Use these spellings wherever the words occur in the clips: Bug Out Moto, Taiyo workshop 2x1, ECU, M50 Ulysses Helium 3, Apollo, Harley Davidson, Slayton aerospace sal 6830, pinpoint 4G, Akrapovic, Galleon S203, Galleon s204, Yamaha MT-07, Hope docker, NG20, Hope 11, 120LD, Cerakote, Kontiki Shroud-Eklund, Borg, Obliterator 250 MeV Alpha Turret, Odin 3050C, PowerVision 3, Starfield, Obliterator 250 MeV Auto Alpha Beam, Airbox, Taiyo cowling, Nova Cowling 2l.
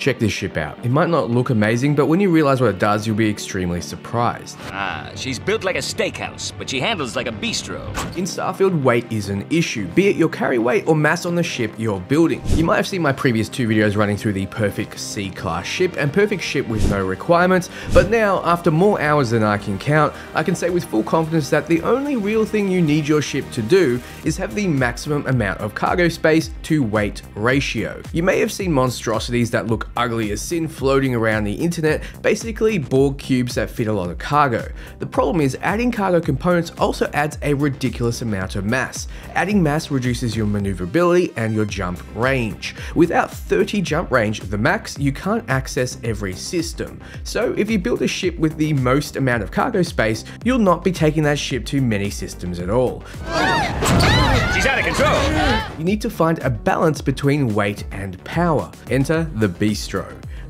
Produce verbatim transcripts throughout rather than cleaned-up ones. Check this ship out. It might not look amazing, but when you realize what it does, you'll be extremely surprised. Ah, she's built like a steakhouse, but she handles like a bistro. In Starfield, weight is an issue, be it your carry weight or mass on the ship you're building. You might have seen my previous two videos running through the perfect C-class ship and perfect ship with no requirements, but now, after more hours than I can count, I can say with full confidence that the only real thing you need your ship to do is have the maximum amount of cargo space to weight ratio. You may have seen monstrosities that look ugly as sin floating around the internet, basically Borg cubes that fit a lot of cargo. The problem is adding cargo components also adds a ridiculous amount of mass. Adding mass reduces your maneuverability and your jump range. Without thirty jump range, the max, you can't access every system. So if you build a ship with the most amount of cargo space, you'll not be taking that ship to many systems at all. She's out of control. You need to find a balance between weight and power. Enter the bistro.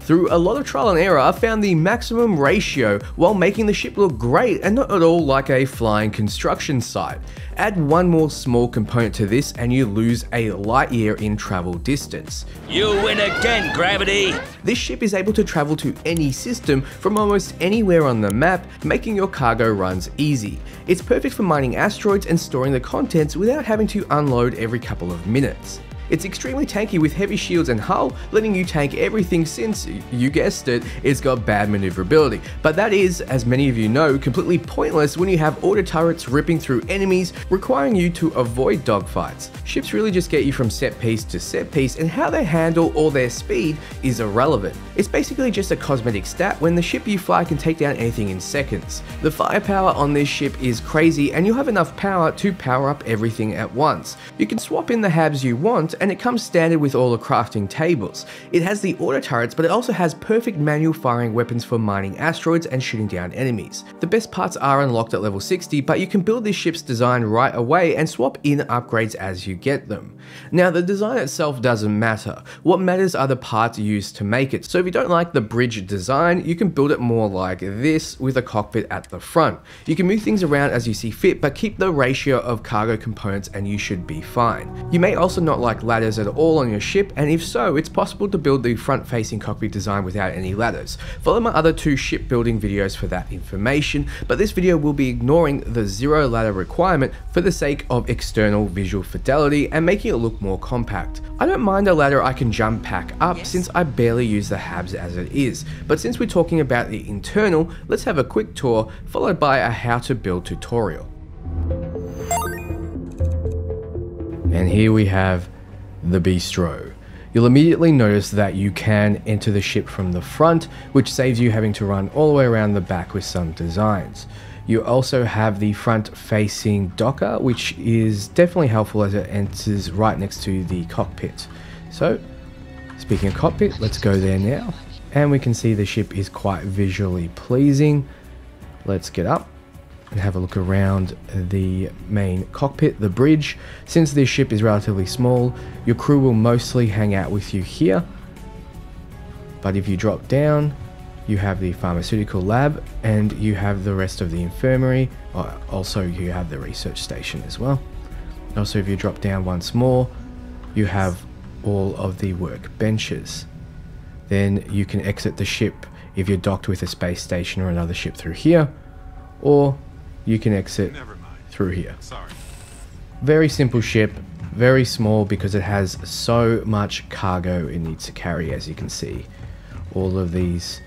Through a lot of trial and error, I found the maximum ratio while making the ship look great and not at all like a flying construction site. Add one more small component to this and you lose a light year in travel distance. You win again, gravity! This ship is able to travel to any system from almost anywhere on the map, making your cargo runs easy. It's perfect for mining asteroids and storing the contents without having to unload every couple of minutes. It's extremely tanky with heavy shields and hull, letting you tank everything since, you guessed it, it's got bad maneuverability. But that is, as many of you know, completely pointless when you have auto turrets ripping through enemies, requiring you to avoid dogfights. Ships really just get you from set piece to set piece, and how they handle or their speed is irrelevant. It's basically just a cosmetic stat when the ship you fly can take down anything in seconds. The firepower on this ship is crazy, and you'll have enough power to power up everything at once. You can swap in the habs you want, and it comes standard with all the crafting tables. It has the auto turrets, but it also has perfect manual firing weapons for mining asteroids and shooting down enemies. The best parts are unlocked at level sixty, but you can build this ship's design right away and swap in upgrades as you get them. Now, the design itself doesn't matter. What matters are the parts used to make it. So if you don't like the bridge design, you can build it more like this with a cockpit at the front. You can move things around as you see fit, but keep the ratio of cargo components and you should be fine. You may also not like ladders at all on your ship, and if so, it's possible to build the front-facing cockpit design without any ladders. Follow my other two shipbuilding videos for that information, but this video will be ignoring the zero ladder requirement for the sake of external visual fidelity and making it look more compact. I don't mind a ladder I can jump pack up yes. since I barely use the habs as it is, but since we're talking about the internal, let's have a quick tour followed by a how to build tutorial. And here we have the bistro. You'll immediately notice that you can enter the ship from the front, which saves you having to run all the way around the back with some designs. You also have the front facing docker, which is definitely helpful as it enters right next to the cockpit. So speaking of cockpit, let's go there now, and we can see the ship is quite visually pleasing. Let's get up and have a look around the main cockpit, the bridge. Since this ship is relatively small, your crew will mostly hang out with you here. But if you drop down, you have the pharmaceutical lab and you have the rest of the infirmary. Also, you have the research station as well. Also, if you drop down once more, you have all of the workbenches. Then you can exit the ship if you're docked with a space station or another ship through here, or you can exit through here. Sorry. Very simple ship, very small because it has so much cargo it needs to carry, as you can see. All of these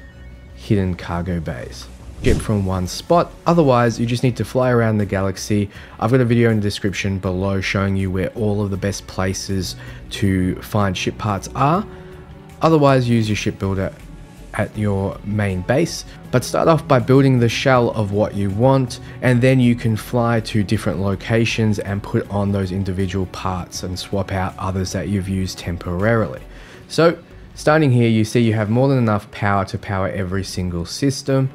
hidden cargo bays. Get from one spot, otherwise you just need to fly around the galaxy. I've got a video in the description below showing you where all of the best places to find ship parts are. Otherwise, use your ship builder at your main base, but start off by building the shell of what you want, and then you can fly to different locations and put on those individual parts and swap out others that you've used temporarily. So starting here, you see you have more than enough power to power every single system.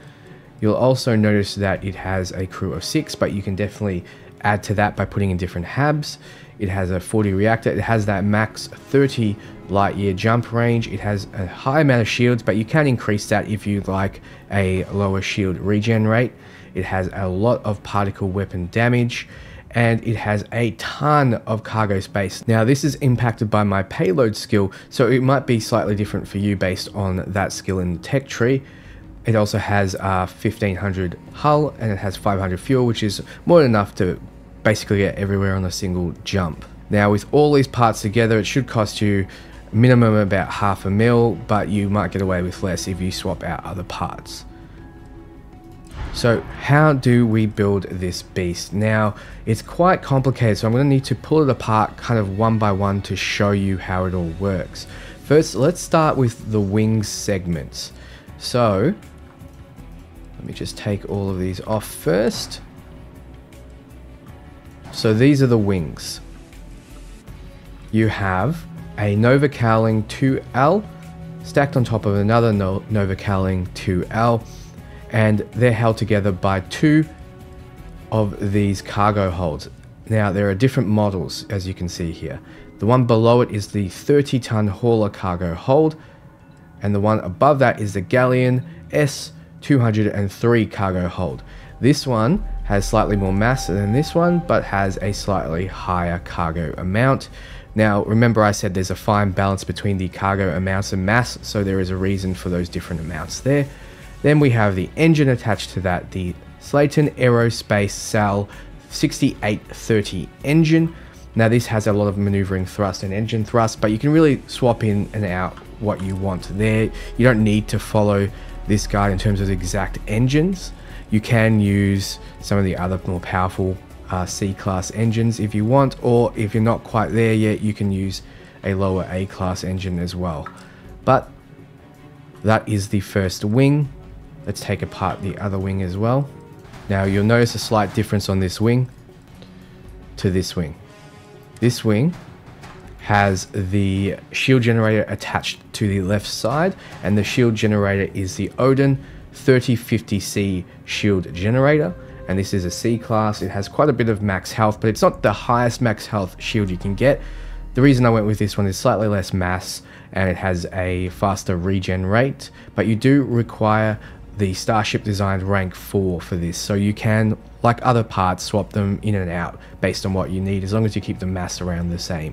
You'll also notice that it has a crew of six, but you can definitely add to that by putting in different habs. It has a forty reactor, it has that max thirty light year jump range, it has a high amount of shields, but you can increase that if you like a lower shield regen rate. It has a lot of particle weapon damage, and it has a ton of cargo space. Now this is impacted by my payload skill, so it might be slightly different for you based on that skill in the tech tree. It also has a fifteen hundred hull and it has five hundred fuel, which is more than enough to basically get everywhere on a single jump. Now with all these parts together, it should cost you minimum about half a mil, but you might get away with less if you swap out other parts. So how do we build this beast? Now it's quite complicated, so I'm going to need to pull it apart kind of one by one to show you how it all works. First, let's start with the wing segments. So let me just take all of these off first. So these are the wings. You have a Nova Cowling two L stacked on top of another Nova Cowling two L, and they're held together by two of these cargo holds. Now there are different models, as you can see here. The one below it is the thirty-ton hauler cargo hold, and the one above that is the Galleon S two oh three cargo hold. This one has slightly more mass than this one, but has a slightly higher cargo amount. Now, remember I said there's a fine balance between the cargo amounts and mass, so there is a reason for those different amounts there. Then we have the engine attached to that, the Slayton Aerospace Sal sixty-eight thirty engine. Now this has a lot of maneuvering thrust and engine thrust, but you can really swap in and out what you want there. You don't need to follow this guide in terms of the exact engines. You can use some of the other more powerful uh, C-class engines if you want, or if you're not quite there yet, you can use a lower A-class engine as well. But that is the first wing. Let's take apart the other wing as well. Now you'll notice a slight difference on this wing to this wing. This wing has the shield generator attached to the left side, and the shield generator is the Odin thirty fifty C shield generator, and this is a C class. It has quite a bit of max health, but it's not the highest max health shield you can get. The reason I went with this one is slightly less mass and it has a faster regen rate, but you do require the Starship designed rank four for this, so you can, like other parts, swap them in and out based on what you need, as long as you keep the mass around the same.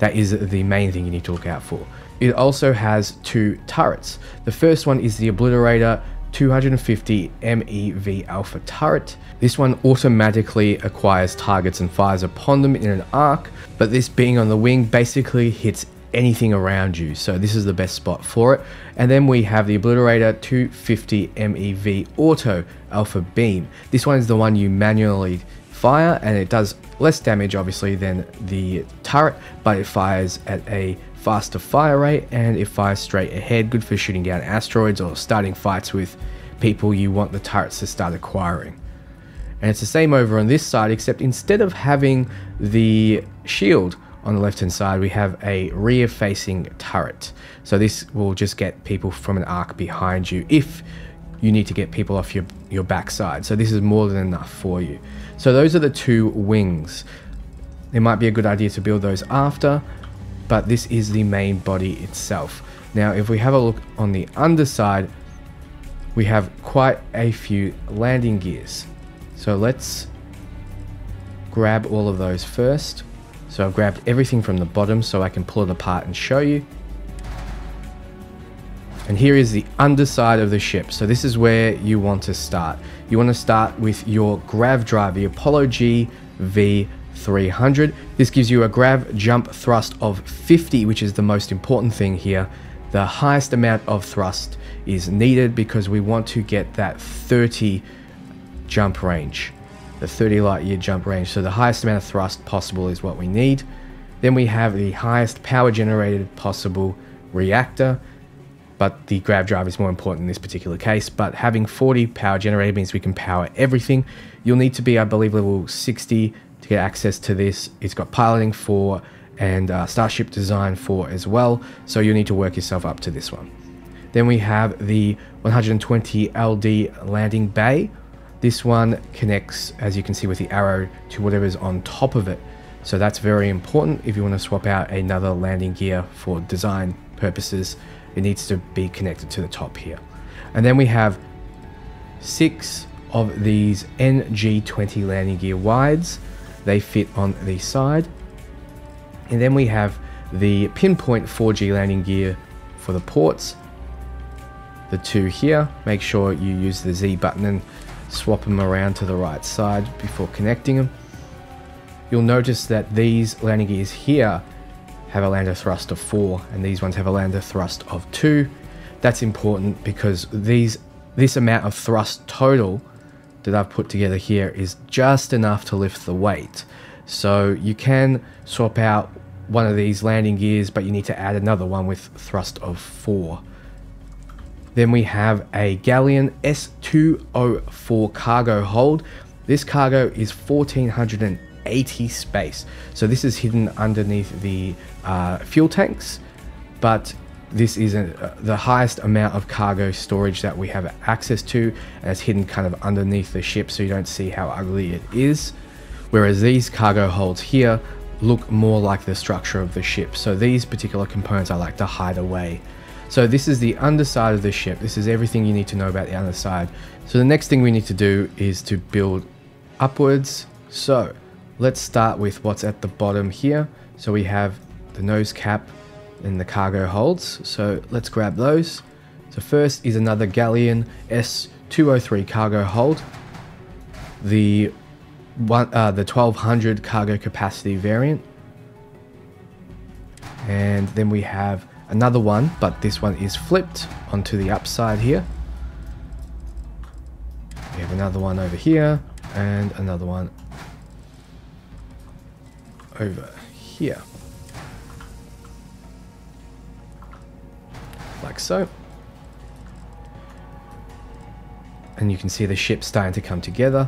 That is the main thing you need to look out for. It also has two turrets. The first one is the Obliterator two fifty MeV Alpha Turret. This one automatically acquires targets and fires upon them in an arc, but this being on the wing basically hits anything around you, so this is the best spot for it. And then we have the Obliterator two fifty MeV Auto Alpha Beam. This one is the one you manually fire, and it does less damage obviously than the turret, but it fires at a faster fire rate and it fires straight ahead. Good for shooting down asteroids or starting fights with people you want the turrets to start acquiring. And it's the same over on this side, except instead of having the shield on the left hand side, we have a rear facing turret. So this will just get people from an arc behind you if you need to get people off your, your backside. So this is more than enough for you. So those are the two wings. It might be a good idea to build those after, but this is the main body itself. Now, if we have a look on the underside, we have quite a few landing gears. So let's grab all of those first. So I've grabbed everything from the bottom so I can pull it apart and show you. And here is the underside of the ship. So this is where you want to start. You want to start with your grav drive, the Apollo G V three hundred. This gives you a grav jump thrust of fifty, which is the most important thing here. The highest amount of thrust is needed because we want to get that thirty jump range, the thirty light year jump range. So the highest amount of thrust possible is what we need. Then we have the highest power generated possible reactor, but the grav drive is more important in this particular case. But having forty power generated means we can power everything. You'll need to be, I believe, level sixty to get access to this. It's got piloting for and uh, Starship design for as well, so you'll need to work yourself up to this one. Then we have the one twenty L D landing bay. This one connects, as you can see with the arrow, to whatever's on top of it. So that's very important if you want to swap out another landing gear for design purposes. It needs to be connected to the top here. And then we have six of these N G twenty landing gear wides. They fit on the side. And then we have the pinpoint four G landing gear for the ports. The two here, make sure you use the Z button and swap them around to the right side before connecting them. You'll notice that these landing gears here have a lander thrust of four and these ones have a lander thrust of two. That's important because these this amount of thrust total that I've put together here is just enough to lift the weight. So you can swap out one of these landing gears, but you need to add another one with thrust of four. Then we have a Galleon S two oh four cargo hold. This cargo is fourteen eighty space. So this is hidden underneath the uh, fuel tanks, but this is a, the highest amount of cargo storage that we have access to, and it's hidden kind of underneath the ship so you don't see how ugly it is. Whereas these cargo holds here look more like the structure of the ship. So these particular components I like to hide away. So this is the underside of the ship. This is everything you need to know about the underside. So the next thing we need to do is to build upwards. So let's start with what's at the bottom here. So we have the nose cap and the cargo holds. So let's grab those. So first is another Galleon S two oh three cargo hold. The one, uh, the twelve hundred cargo capacity variant. And then we have another one, but this one is flipped onto the upside here. We have another one over here and another one over here. Like so. And you can see the ship starting to come together.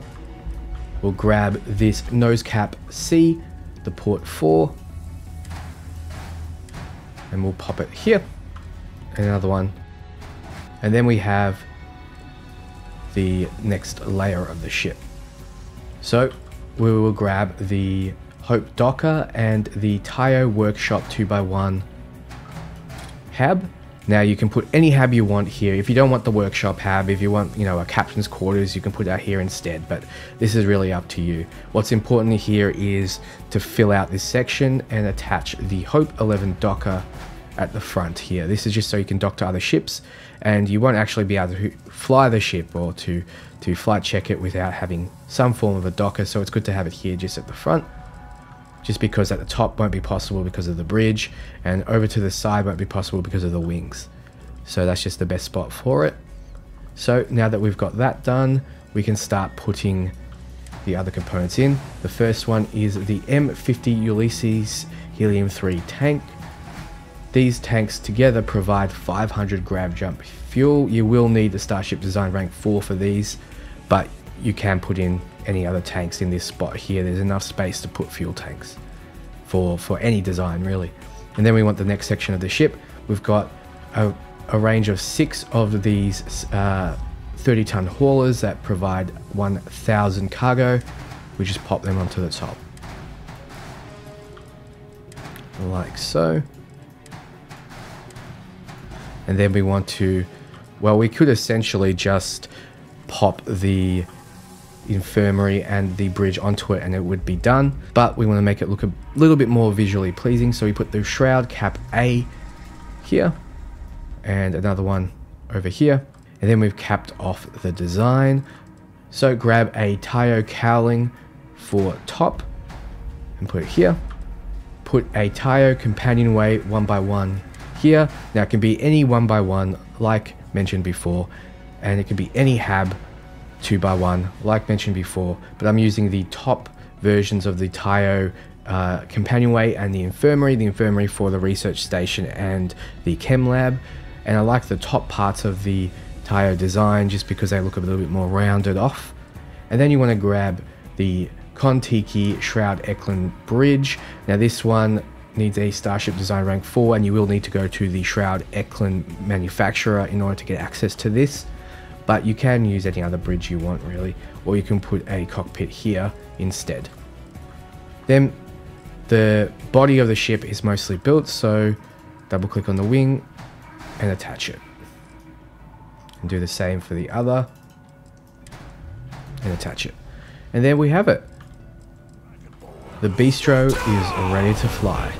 We'll grab this nose cap C, the port four, and we'll pop it here, and another one. And then we have the next layer of the ship. So we will grab the Hope docker and the Taiyo workshop two by one hab. Now you can put any hab you want here. If you don't want the workshop hab, if you want, you know, a captain's quarters, you can put that here instead, but this is really up to you. What's important here is to fill out this section and attach the Hope eleven docker at the front here. This is just so you can dock to other ships, and you won't actually be able to fly the ship or to, to flight check it without having some form of a docker. So it's good to have it here just at the front, just because at the top won't be possible because of the bridge, and over to the side won't be possible because of the wings. So that's just the best spot for it. So now that we've got that done, we can start putting the other components in. The first one is the M fifty Ulysses Helium three tank. These tanks together provide five hundred grab jump fuel. You will need the Starship Design Rank four for these, but you can put in any other tanks in this spot here. There's enough space to put fuel tanks for for any design really. And then we want the next section of the ship. We've got a, a range of six of these uh, thirty ton haulers that provide one thousand cargo. We just pop them onto the top like so. And then we want to, well, we could essentially just pop the infirmary and the bridge onto it and it would be done, but we want to make it look a little bit more visually pleasing, so we put the shroud cap A here and another one over here, and then we've capped off the design. So grab a Taiyo cowling for top and put it here. Put a Taiyo companionway one by one here. Now it can be any one by one like mentioned before, and it can be any hab two by one like mentioned before, but I'm using the top versions of the Taiyo uh, companionway and the infirmary, the infirmary for the research station and the chem lab. And I like the top parts of the Taiyo design just because they look a little bit more rounded off. And then you want to grab the Kontiki Shroud-Eklund bridge. Now this one needs a Starship Design Rank four, and you will need to go to the Shroud-Eklund manufacturer in order to get access to this. But you can use any other bridge you want really, or you can put a cockpit here instead. Then the body of the ship is mostly built, so double click on the wing and attach it. And do the same for the other and attach it. And there we have it. The Bistro is ready to fly.